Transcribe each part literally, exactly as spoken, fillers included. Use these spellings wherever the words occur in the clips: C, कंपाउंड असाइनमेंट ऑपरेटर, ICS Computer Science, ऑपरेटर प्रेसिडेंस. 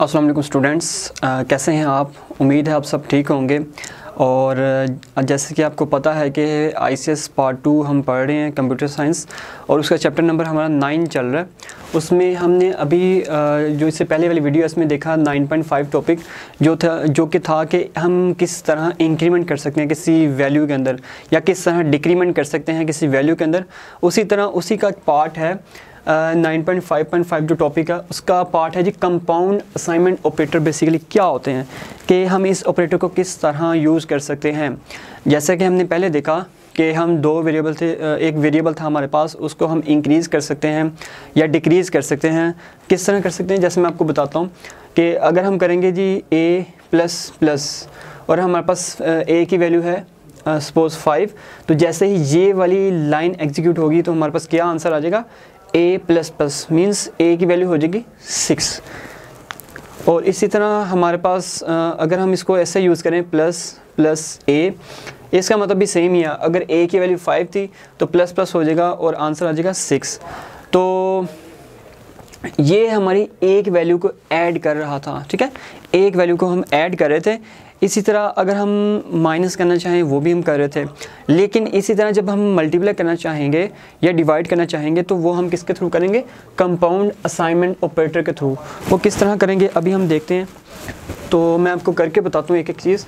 अस्सलाम वालेकुम स्टूडेंट्स, कैसे हैं आप? उम्मीद है आप सब ठीक होंगे। और जैसे कि आपको पता है कि I C S part two हम पढ़ रहे हैं कंप्यूटर साइंस, और उसका चैप्टर नंबर हमारा नाइन चल रहा है। उसमें हमने अभी जो इससे पहले वाली वीडियो इसमें देखा नाइन पॉइंट फाइव टॉपिक जो था जो कि था कि हम किस तरह इंक्रीमेंट कर सकते हैं किसी वैल्यू के अंदर, या किस तरह डिक्रीमेंट कर सकते हैं किसी वैल्यू के अंदर। उसी तरह उसी का पार्ट है nine point five point five जो टॉपिक है उसका पार्ट है जी कंपाउंड असाइनमेंट ऑपरेटर। बेसिकली क्या होते हैं कि हम इस ऑपरेटर को किस तरह यूज़ कर सकते हैं। जैसा कि हमने पहले देखा कि हम दो वेरिएबल थे, एक वेरिएबल था हमारे पास, उसको हम इंक्रीज़ कर सकते हैं या डिक्रीज़ कर सकते हैं। किस तरह कर सकते हैं, जैसे मैं आपको बताता हूँ कि अगर हम करेंगे जी ए प्लस प्लस और हमारे पास ए की वैल्यू है सपोज़ फाइव, तो जैसे ही ये वाली लाइन एग्जीक्यूट होगी तो हमारे पास क्या आंसर आ जाएगा? A plus plus means a की वैल्यू हो जाएगी सिक्स। और इसी तरह हमारे पास अगर हम इसको ऐसे यूज़ करें प्लस प्लस ए, इसका मतलब भी सेम ही है। अगर ए की वैल्यू फाइव थी तो प्लस प्लस हो जाएगा और आंसर आ जाएगा सिक्स। तो ये हमारी एक वैल्यू को ऐड कर रहा था, ठीक है, एक वैल्यू को हम ऐड कर रहे थे। इसी तरह अगर हम माइनस करना चाहें वो भी हम कर रहे थे, लेकिन इसी तरह जब हम मल्टीप्लाई करना चाहेंगे या डिवाइड करना चाहेंगे तो वो हम किसके थ्रू करेंगे? कंपाउंड असाइनमेंट ऑपरेटर के थ्रू। वो किस तरह करेंगे अभी हम देखते हैं, तो मैं आपको करके बताता हूँ एक एक चीज़।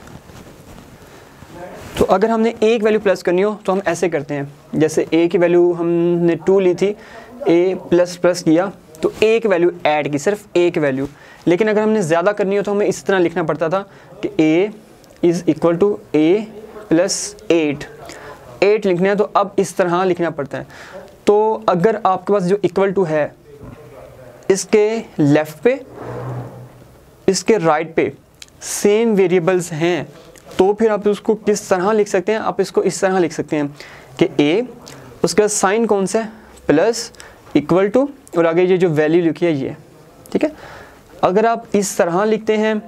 तो अगर हमने एक वैल्यू प्लस करनी हो तो हम ऐसे करते हैं, जैसे ए की वैल्यू हमने टू ली थी, ए प्लस प्लस किया तो एक वैल्यू ऐड की, सिर्फ एक वैल्यू। लेकिन अगर हमने ज़्यादा करनी हो तो हमें इस तरह लिखना पड़ता था कि a is equal to a plus eight, eight लिखना है तो अब इस तरह लिखना पड़ता है। तो अगर आपके पास जो इक्वल टू है इसके लेफ़्ट पे इसके राइट पे सेम वेरिएबल्स हैं तो फिर आप उसको किस तरह लिख सकते हैं? आप इसको इस तरह लिख सकते हैं कि a उसका साइन कौन सा है? प्लस इक्वल टू और आगे ये जो वैल्यू लिखी है ये, ठीक है। अगर आप इस तरह लिखते हैं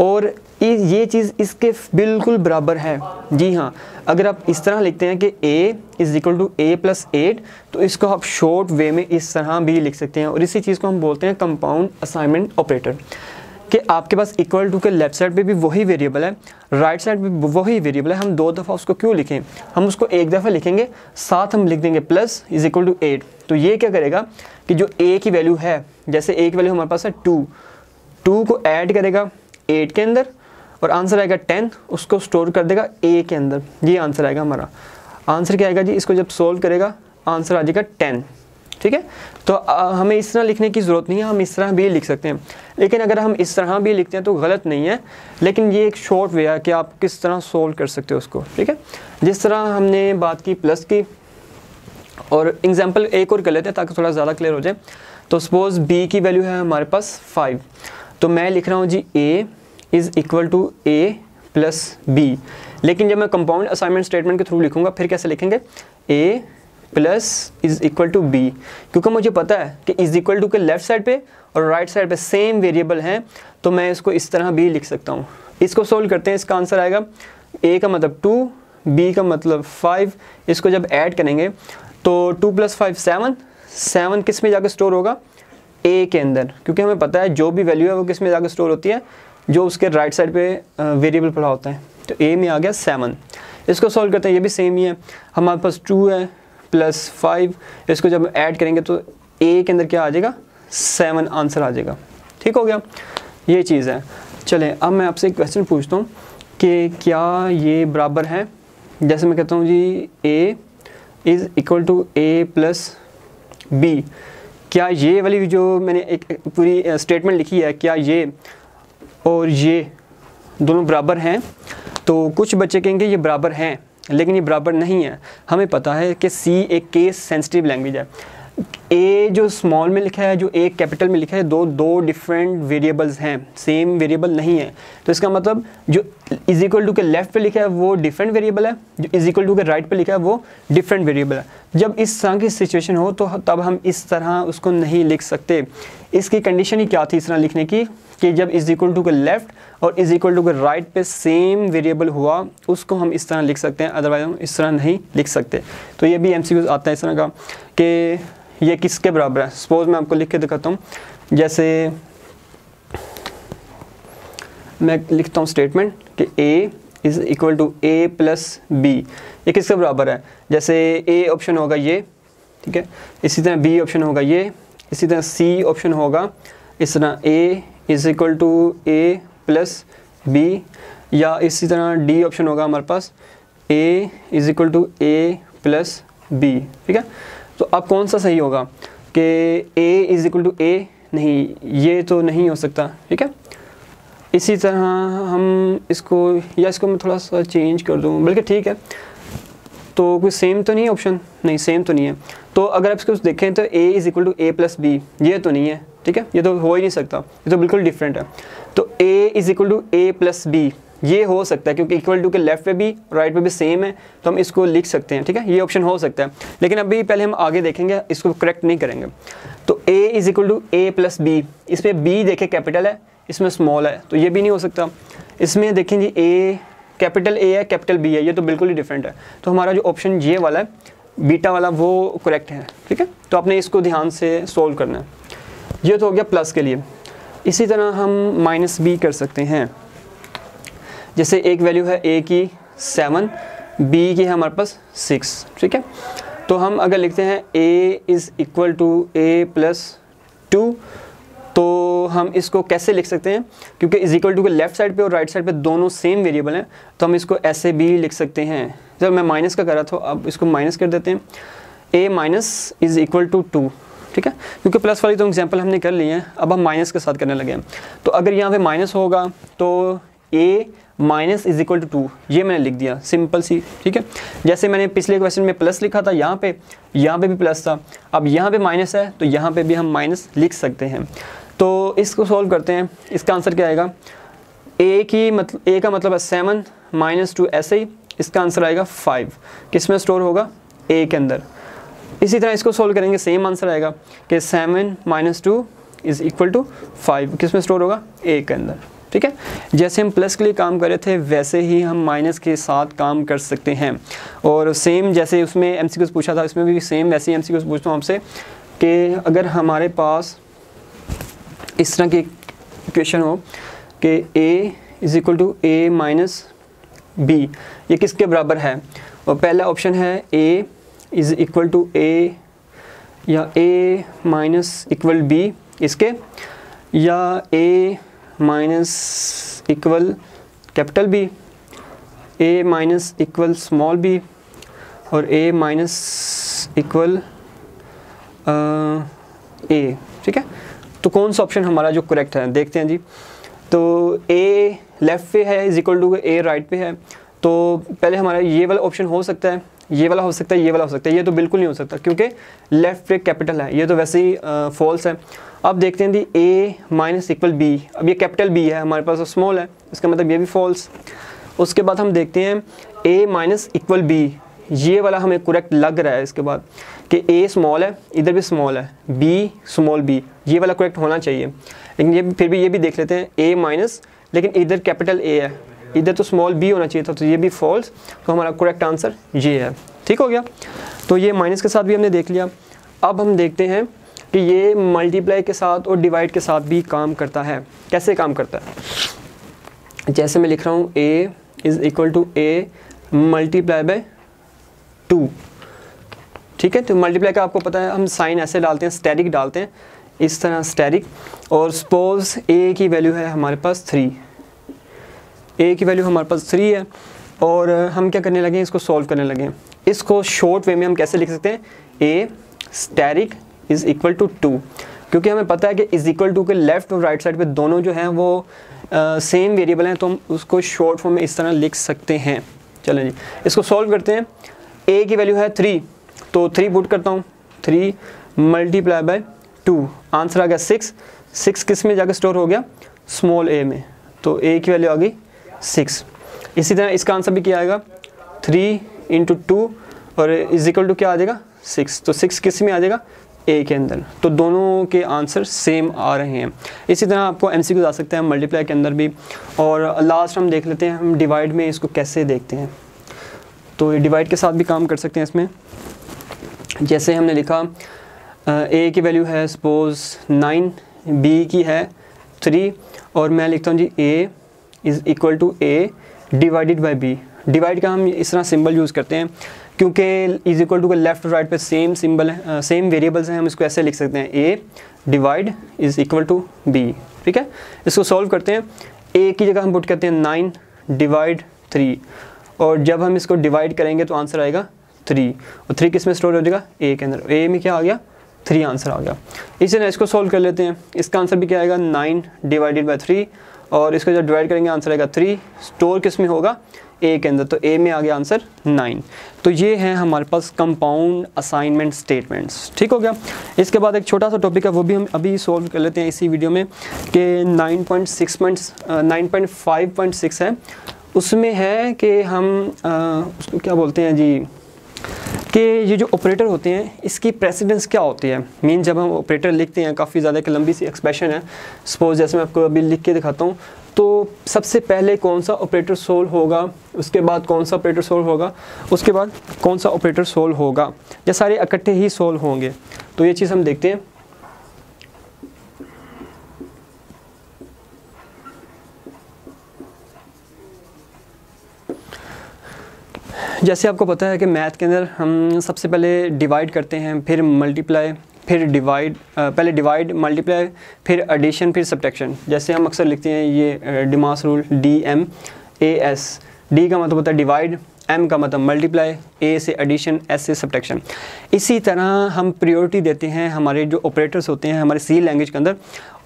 और ये चीज़ इसके बिल्कुल बराबर है, जी हाँ, अगर आप इस तरह लिखते हैं कि a is equal to a plus eight, तो इसको आप शॉर्ट वे में इस तरह भी लिख सकते हैं। और इसी चीज़ को हम बोलते हैं कंपाउंड असाइनमेंट ऑपरेटर, कि आपके पास इक्वल टू के लेफ्ट साइड पे भी वही वेरिएबल है, राइट साइड पे भी वही वेरिएबल है। हम दो दफ़ा उसको क्यों लिखें? हम उसको एक दफ़ा लिखेंगे, साथ हम लिख देंगे plus is equal to eight. तो ये क्या करेगा कि जो ए की वैल्यू है, जैसे ए की वैल्यू हमारे पास है टू, टू को ऐड करेगा एट के अंदर और आंसर आएगा टेन, उसको स्टोर कर देगा ए के अंदर। ये आंसर आएगा हमारा, आंसर क्या आएगा जी? इसको जब सोल्व करेगा आंसर आ जाएगा टेन, ठीक है। तो आ, हमें इस तरह लिखने की ज़रूरत नहीं है, हम इस तरह भी लिख सकते हैं। लेकिन अगर हम इस तरह भी लिखते हैं तो गलत नहीं है, लेकिन ये एक शॉर्ट वे है कि आप किस तरह सोल्व कर सकते हो उसको, ठीक है। जिस तरह हमने बात की प्लस की, और एग्जांपल एक और कर लेते हैं ताकि थोड़ा ज़्यादा क्लियर हो जाए। तो सपोज़ बी की वैल्यू है हमारे पास फाइव, तो मैं लिख रहा हूँ जी a is equal to a plus b. लेकिन जब मैं कंपाउंड असाइनमेंट स्टेटमेंट के थ्रू लिखूँगा फिर कैसे लिखेंगे? A plus is equal to b, क्योंकि मुझे पता है कि इज इक्वल टू के लेफ़्ट साइड पे और राइट साइड पे सेम वेरिएबल हैं, तो मैं इसको इस तरह भी लिख सकता हूँ। इसको सोल्व करते हैं, इसका आंसर आएगा a का मतलब टू, b का मतलब फाइव। इसको जब ऐड करेंगे तो two plus five seven, seven किस में जाकर स्टोर होगा? a के अंदर, क्योंकि हमें पता है जो भी वैल्यू है वो किस में जाकर स्टोर होती है? जो उसके राइट साइड पर वेरिएबल पड़ा होता है। तो a में आ गया सेवन। इसको सोल्व करते हैं, ये भी सेम ही है, हमारे पास टू है प्लस फाइव, इसको जब ऐड करेंगे तो ए के अंदर क्या आ जाएगा? सेवन आंसर आ जाएगा, ठीक हो गया। ये चीज़ है। चलें अब मैं आपसे एक क्वेश्चन पूछता हूँ कि क्या ये बराबर है? जैसे मैं कहता हूँ जी a is equal to a plus b, क्या ये वाली जो मैंने एक पूरी स्टेटमेंट लिखी है क्या ये और ये दोनों बराबर हैं? तो कुछ बच्चे कहेंगे ये बराबर हैं, लेकिन ये बराबर नहीं है। हमें पता है कि C एक केस सेंसिटिव लैंग्वेज है। A जो स्मॉल में लिखा है, जो A कैपिटल में लिखा है, दो दो डिफरेंट वेरिएबल्स हैं, सेम वेरिएबल नहीं है। तो इसका मतलब जो इज इक्वल टू के लेफ़्ट पे लिखा है वो डिफरेंट वेरिएबल है, जो इज इक्वल टू के राइट पे लिखा है वो डिफरेंट वेरिएबल है। जब इस तरह की सिचुएशन हो तो तब हम इस तरह उसको नहीं लिख सकते। इसकी कंडीशन ही क्या थी इस तरह लिखने की कि जब इज इक्वल टू के लेफ़्ट और इज इक्वल टू के राइट पे सेम वेरिएबल हुआ उसको हम इस तरह लिख सकते हैं, अदरवाइज हम इस तरह नहीं लिख सकते। तो ये भी एम सी क्यूज आता है इस तरह का कि ये किसके बराबर है। सपोज़ मैं आपको लिख के दिखाता हूँ, जैसे मैं लिखता हूँ स्टेटमेंट कि a is equal to a plus b, ये किसके बराबर है। जैसे ए ऑप्शन होगा ये, ठीक है, इसी तरह बी ऑप्शन होगा ये, इसी तरह सी ऑप्शन होगा, इस तरह a is equal to a plus b, या इसी तरह डी ऑप्शन होगा हमारे पास a is equal to a plus b. ठीक है, तो अब कौन सा सही होगा कि a is equal to a, नहीं ये तो नहीं हो सकता। ठीक है, इसी तरह हम इसको, या इसको मैं थोड़ा सा चेंज कर दूँ, बल्कि ठीक है, तो कोई सेम तो नहीं है ऑप्शन, नहीं सेम तो नहीं है। तो अगर आप इसको देखें तो a is equal to a plus b, ये तो नहीं है, ठीक है, ये तो हो ही नहीं सकता, ये तो बिल्कुल डिफरेंट है। तो a is equal to a plus b ये हो सकता है, क्योंकि इक्वल टू के लेफ्ट पे भी राइट पे भी सेम है, तो हम इसको लिख सकते हैं। ठीक है, ये ऑप्शन हो सकता है, लेकिन अभी पहले हम आगे देखेंगे, इसको करेक्ट नहीं करेंगे। तो a is equal to a plus b, इसमें b देखें कैपिटल है, इसमें स्मॉल है, तो ये भी नहीं हो सकता। इसमें देखें जी a कैपिटल ए है कैपिटल बी है, ये तो बिल्कुल ही डिफरेंट है। तो हमारा जो ऑप्शन ये वाला है बीटा वाला वो करेक्ट है। ठीक है, तो आपने इसको ध्यान से सोल्व करना है। ये तो हो गया प्लस के लिए। इसी तरह हम माइनस बी कर सकते हैं। जैसे एक वैल्यू है ए की सेवन, बी की है हमारे पास सिक्स। ठीक है, तो हम अगर लिखते हैं a is equal to a plus two, तो हम इसको कैसे लिख सकते हैं, क्योंकि इज इक्वल टू के लेफ्ट साइड पे और राइट साइड पे दोनों सेम वेरिएबल हैं, तो हम इसको ऐसे भी लिख सकते हैं। जब मैं माइनस का कर रहा था, अब इसको माइनस कर देते हैं, a minus is equal to two. ठीक है, क्योंकि प्लस वाली तो एग्जांपल हमने कर ली है, अब हम माइनस के साथ करने लगे हैं। तो अगर यहाँ पे माइनस होगा तो a minus is equal to two, ये मैंने लिख दिया, सिंपल सी। ठीक है, जैसे मैंने पिछले क्वेश्चन में प्लस लिखा था, यहाँ पे यहाँ पे भी प्लस था, अब यहाँ पे माइनस है, तो यहाँ पे भी हम माइनस लिख सकते हैं। तो इसको सॉल्व करते हैं, इसका आंसर क्या आएगा, ए की मतलब ए का मतलब है सेवन माइनस टू, ऐसे ही इसका आंसर आएगा फाइव, किस में स्टोर होगा, ए के अंदर। इसी तरह इसको सॉल्व करेंगे, सेम आंसर आएगा कि seven minus two is equal to five, किस में स्टोर होगा, ए के अंदर। ठीक है, जैसे हम प्लस के लिए काम कर रहे थे, वैसे ही हम माइनस के साथ काम कर सकते हैं। और सेम जैसे उसमें एम सी क्यूज़ पूछा था, इसमें भी सेम वैसे ही एम सी क्यूज़ पूछता हूँ आपसे कि अगर हमारे पास इस तरह की इक्वेशन हो कि a is equal to a minus b, ये किसके बराबर है, और पहला ऑप्शन है a is equal to a या a माइनस इक्वल बी इसके, या a minus equal capital B, a minus equal small b, और a माइनस इक्वल a। ठीक है, तो कौन सा ऑप्शन हमारा जो करेक्ट है, देखते हैं जी। तो ए लेफ़्ट पे है is equal to a right पे है, तो पहले हमारा ये वाला ऑप्शन हो सकता है, ये वाला हो सकता है, ये वाला हो सकता है, ये तो बिल्कुल नहीं हो सकता क्योंकि लेफ़्ट पे कैपिटल है, ये तो वैसे ही फॉल्स है। अब देखते हैं जी ए माइनस इक्वल बी, अब ये कैपिटल बी है हमारे पास, स्मॉल है, इसका मतलब ये भी फॉल्स। उसके बाद हम देखते हैं ए माइनस इक्वल बी, ये वाला हमें करेक्ट लग रहा है। इसके बाद कि a स्मॉल है, इधर भी स्मॉल है, b स्मॉल b, ये वाला करेक्ट होना चाहिए। लेकिन ये फिर भी ये भी देख लेते हैं a माइनस, लेकिन इधर कैपिटल A है, इधर तो स्मॉल b होना चाहिए था, तो ये भी फॉल्स। तो हमारा करेक्ट आंसर ये है। ठीक हो गया, तो ये माइनस के साथ भी हमने देख लिया। अब हम देखते हैं कि ये मल्टीप्लाई के साथ और डिवाइड के साथ भी काम करता है, कैसे काम करता है। जैसे मैं लिख रहा हूँ a is equal to a multiply by two. ठीक है, तो मल्टीप्लाई का आपको पता है हम साइन ऐसे डालते हैं, स्टेरिक डालते हैं, इस तरह स्टेरिक। और सपोज ए की वैल्यू है हमारे पास थ्री, ए की वैल्यू हमारे पास थ्री है, और हम क्या करने लगे हैं, इसको सॉल्व करने लगे हैं। इसको शॉर्ट वे में हम कैसे लिख सकते हैं, a asterisk is equal to two, क्योंकि हमें पता है कि इज़ इक्वल टू के लेफ्ट और राइट साइड पे दोनों जो हैं वो सेम वेरिएबल हैं, तो हम उसको शॉर्ट फॉर्म में इस तरह लिख सकते हैं। चलें जी, इसको सॉल्व करते हैं। ए की वैल्यू है थ्री, तो थ्री पुट करता हूँ, three multiply by two, answer आ गया सिक्स। सिक्स किस में जाकर स्टोर हो गया, स्मॉल ए में, तो ए की वैल्यू आ गई सिक्स। इसी तरह इसका आंसर भी क्या आएगा, थ्री इंटू टू और इज इक्वल टू क्या आ जाएगा, सिक्स। तो सिक्स किस में आ जाएगा, ए के अंदर। तो दोनों के आंसर सेम आ रहे हैं। इसी तरह आपको एम सी क्यूज आ सकते हैं मल्टीप्लाई के अंदर भी। और लास्ट हम देख लेते हैं हम डिवाइड में इसको कैसे देखते हैं, तो डिवाइड के साथ भी काम कर सकते हैं। इसमें जैसे हमने लिखा ए की वैल्यू है सपोज नाइन, बी की है थ्री, और मैं लिखता हूँ जी a is equal to a divided by b. Divide का हम इस तरह सिंबल यूज़ करते हैं क्योंकि इज इक्वल टू के लेफ्ट और राइट पे सेम सिंबल है, सेम वेरिएबल्स हैं, हम इसको ऐसे लिख सकते हैं a divide is equal to b. ठीक है, इसको सॉल्व करते हैं, ए की जगह हम पुट करते हैं नाइन डिवाइड थ्री, और जब हम इसको डिवाइड करेंगे तो आंसर आएगा थ्री, और थ्री किस में स्टोर हो जाएगा, ए के अंदर। ए में क्या आ गया, थ्री आंसर आ गया। इसी तरह इसको सॉल्व कर लेते हैं, इसका आंसर भी क्या आएगा, नाइन डिवाइडेड बाई थ्री, और इसको जब डिवाइड करेंगे आंसर आएगा थ्री, स्टोर किस में होगा, ए के अंदर, तो ए में आ गया आंसर नाइन। तो ये हैं हमारे पास कंपाउंड असाइनमेंट स्टेटमेंट्स। ठीक हो गया, इसके बाद एक छोटा सा टॉपिक है वो भी हम अभी सॉल्व कर लेते हैं इसी वीडियो में, कि nine point six point nine point five point six है, उसमें है कि हम आ, उसको क्या बोलते हैं जी, कि ये जो ऑपरेटर होते हैं इसकी प्रेसिडेंस क्या होती है। मीन जब हम ऑपरेटर लिखते हैं, काफ़ी ज़्यादा एक लंबी सी एक्सप्रेशन है, सपोज जैसे मैं आपको अभी लिख के दिखाता हूँ, तो सबसे पहले कौन सा ऑपरेटर सोल्व होगा, उसके बाद कौन सा ऑपरेटर सोल्व होगा, उसके बाद कौन सा ऑपरेटर सोल्व होगा, या सारे इकट्ठे ही सोल्व होंगे। तो ये चीज़ हम देखते हैं। जैसे आपको पता है कि मैथ के अंदर हम सबसे पहले डिवाइड करते हैं, फिर मल्टीप्लाई, फिर डिवाइड, पहले डिवाइड मल्टीप्लाई, फिर एडिशन, फिर सब्ट्रैक्शन। जैसे हम अक्सर लिखते हैं ये DMAS rule, D M A S. D का मतलब होता है डिवाइड, एम का मतलब मल्टीप्लाई, ए से एडिशन, एस से सब्ट्रैक्शन। इसी तरह हम प्रायोरिटी देते हैं, हमारे जो ऑपरेटर्स होते हैं हमारे सी लैंग्वेज के अंदर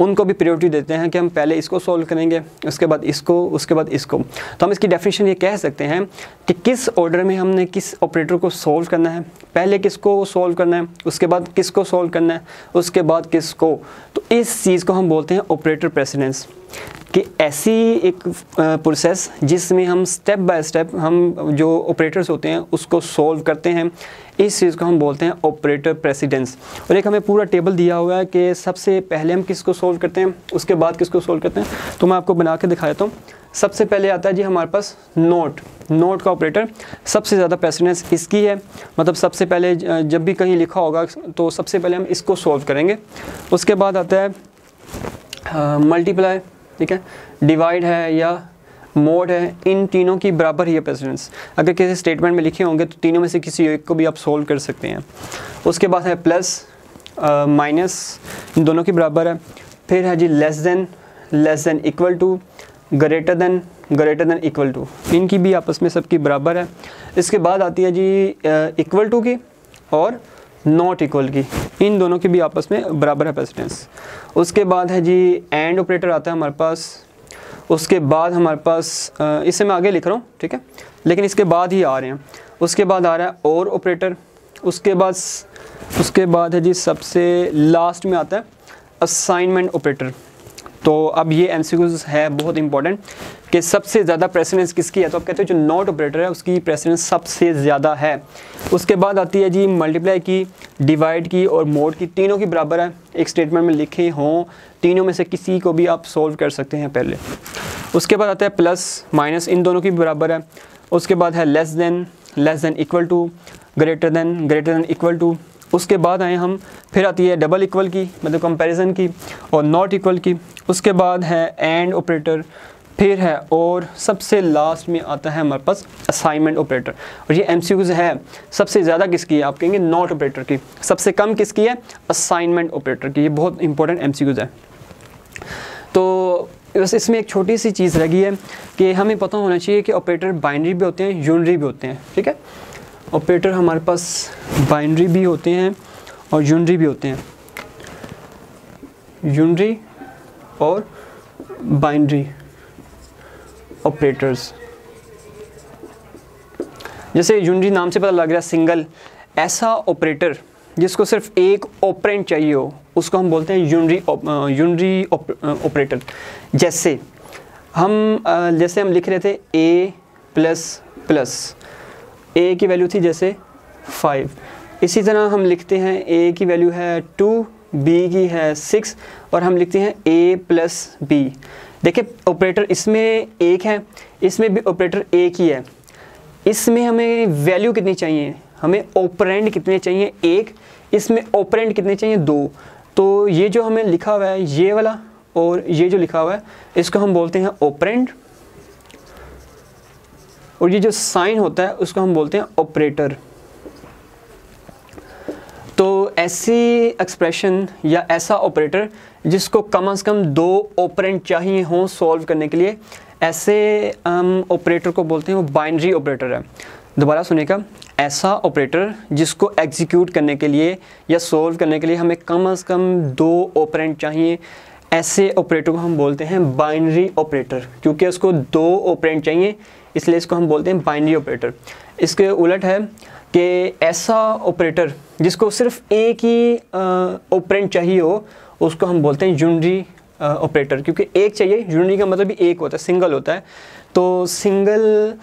उनको भी प्रायोरिटी देते हैं कि हम पहले इसको सॉल्व करेंगे, उसके बाद इसको, उसके बाद इसको। तो हम इसकी डेफिनेशन ये कह सकते हैं कि किस ऑर्डर में हमने किस ऑपरेटर को सॉल्व करना है, पहले किसको सॉल्व करना है, उसके बाद किसको सॉल्व करना है, उसके बाद किसको। तो इस चीज़ को हम बोलते हैं ऑपरेटर प्रेसिडेंस, कि ऐसी एक प्रोसेस जिसमें हम स्टेप बाय स्टेप हम जो ऑपरेटर्स होते हैं उसको सॉल्व करते हैं, इस चीज़ को हम बोलते हैं ऑपरेटर प्रेसिडेंस। और एक हमें पूरा टेबल दिया हुआ है कि सबसे पहले हम किसको सॉल्व करते हैं, उसके बाद किसको सॉल्व करते हैं। तो मैं आपको बना के दिखा देता हूँ। सबसे पहले आता है जी हमारे पास नोट। नोट का ऑपरेटर सबसे ज़्यादा प्रेसिडेंस इसकी है, मतलब सबसे पहले जब भी कहीं लिखा होगा तो सबसे पहले हम इसको सॉल्व करेंगे। उसके बाद आता है मल्टीप्लाई, ठीक है, डिवाइड है या मोड है, इन तीनों की बराबर ही है प्रेसिडेंस। अगर किसी स्टेटमेंट में लिखे होंगे तो तीनों में से किसी एक को भी आप सोल्व कर सकते हैं। उसके बाद है प्लस, माइनस, इन दोनों की बराबर है। फिर है जी less than, less than equal to, greater than, greater than equal to, इनकी भी आपस में सबकी बराबर है। इसके बाद आती है जी इक्वल टू की और नॉट इक्वल की, इन दोनों की भी आपस में बराबर है प्रेसिडेंस। उसके बाद है जी एंड ऑपरेटर आता है हमारे पास। उसके बाद हमारे पास, इससे मैं आगे लिख रहा हूँ ठीक है, लेकिन इसके बाद ही आ रहे हैं। उसके बाद आ रहा है और ऑपरेटर। उसके बाद उसके बाद है जी सबसे लास्ट में आता है असाइनमेंट ऑपरेटर। तो अब ये एमसीक्यूज़ है बहुत इंपॉर्टेंट कि सबसे ज़्यादा प्रेसिडेंस किसकी है, तो आप कहते हो जो नॉट ऑपरेटर है उसकी प्रेसिडेंस सबसे ज़्यादा है। उसके बाद आती है जी मल्टीप्लाई की, डिवाइड की और मोड की, तीनों की बराबर है। एक स्टेटमेंट में लिखे हों तीनों में से किसी को भी आप सॉल्व कर सकते हैं पहले। उसके बाद आता है प्लस, माइनस, इन दोनों की बराबर है। उसके बाद है less than, less than equal to, greater than, greater than equal to. उसके बाद आए हम, फिर आती है डबल इक्वल की, मतलब कंपैरिजन की, और नॉट इक्वल की। उसके बाद है एंड ऑपरेटर, फिर है और, सबसे लास्ट में आता है हमारे पास असाइनमेंट ऑपरेटर। और ये एमसीक्यूज़ है, सबसे ज़्यादा किसकी है, आप कहेंगे नॉट ऑपरेटर की, सबसे कम किसकी है, असाइनमेंट ऑपरेटर की। ये बहुत इंपॉर्टेंट एमसीक्यूज़ है। तो बस इसमें एक छोटी सी चीज़ रह गई है कि हमें पता होना चाहिए कि ऑपरेटर बाइनरी भी होते हैं, यूनरी भी होते हैं। ठीक है, ऑपरेटर हमारे पास बाइनरी भी होते हैं और यूनरी भी होते हैं। यूनरी और बाइनरी ऑपरेटर्स, जैसे यूनरी नाम से पता लग रहा है, सिंगल। ऐसा ऑपरेटर जिसको सिर्फ एक ऑपरेंट चाहिए हो उसको हम बोलते हैं यूनरी यूनरी ऑपरेटर। जैसे हम जैसे हम लिख रहे थे ए प्लस प्लस, ए की वैल्यू थी जैसे फाइव, इसी तरह हम लिखते हैं ए की वैल्यू है टू, बी की है सिक्स, और हम लिखते हैं ए प्लस बी। देखिए ऑपरेटर इसमें एक है, इसमें भी ऑपरेटर एक ही है। इसमें हमें वैल्यू कितनी चाहिए, हमें ऑपरेंड कितने चाहिए, एक। इसमें ऑपरेंड कितने चाहिए, दो। तो ये जो हमें लिखा हुआ है ये वाला और ये जो लिखा हुआ है इसको हम बोलते हैं ऑपरेंड, और ये जो साइन होता है उसको हम बोलते हैं ऑपरेटर। तो ऐसी एक्सप्रेशन या ऐसा ऑपरेटर जिसको कम से कम दो ऑपरेंट चाहिए हों सॉल्व करने के लिए, ऐसे हम ऑपरेटर को बोलते हैं, वो बाइनरी ऑपरेटर है। दोबारा सुनेगा, ऐसा ऑपरेटर जिसको एग्जीक्यूट करने के लिए या सॉल्व करने के लिए हमें कम से कम दो ऑपरेंट चाहिए, ऐसे ऑपरेटर को हम बोलते हैं बाइनरी ऑपरेटर। क्योंकि उसको दो ऑपरेंट चाहिए इसलिए इसको हम बोलते हैं बाइनरी ऑपरेटर। इसके उलट है कि ऐसा ऑपरेटर जिसको सिर्फ एक ही ऑपरेंट चाहिए हो उसको हम बोलते हैं यूनरी ऑपरेटर। क्योंकि एक चाहिए, यूनरी का मतलब एक होता है, सिंगल होता है। तो सिंगल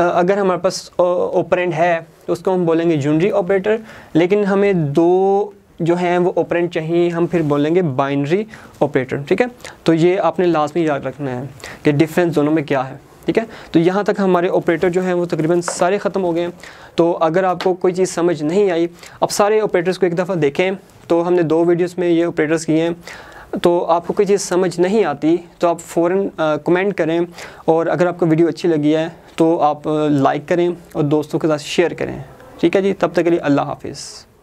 अगर हमारे पास ऑपरेंट है तो उसको हम बोलेंगे यूनरी ऑपरेटर, लेकिन हमें दो जो हैं वो ऑपरेंट चाहिए, हम फिर बोलेंगे बाइनरी ऑपरेटर। ठीक है, तो ये आपने लाजमी याद रखना है कि डिफरेंस दोनों में क्या है। ठीक है, तो यहाँ तक हमारे ऑपरेटर जो हैं वो तकरीबन सारे ख़त्म हो गए हैं। तो अगर आपको कोई चीज़ समझ नहीं आई, अब सारे ऑपरेटर्स को एक दफ़ा देखें, तो हमने दो वीडियोस में ये ऑपरेटर्स किए हैं। तो आपको कोई चीज़ समझ नहीं आती तो आप फ़ौरन कमेंट करें, और अगर आपको वीडियो अच्छी लगी है तो आप लाइक करें और दोस्तों के साथ शेयर करें। ठीक है जी, तब तक के लिए अल्लाह हाफिज़।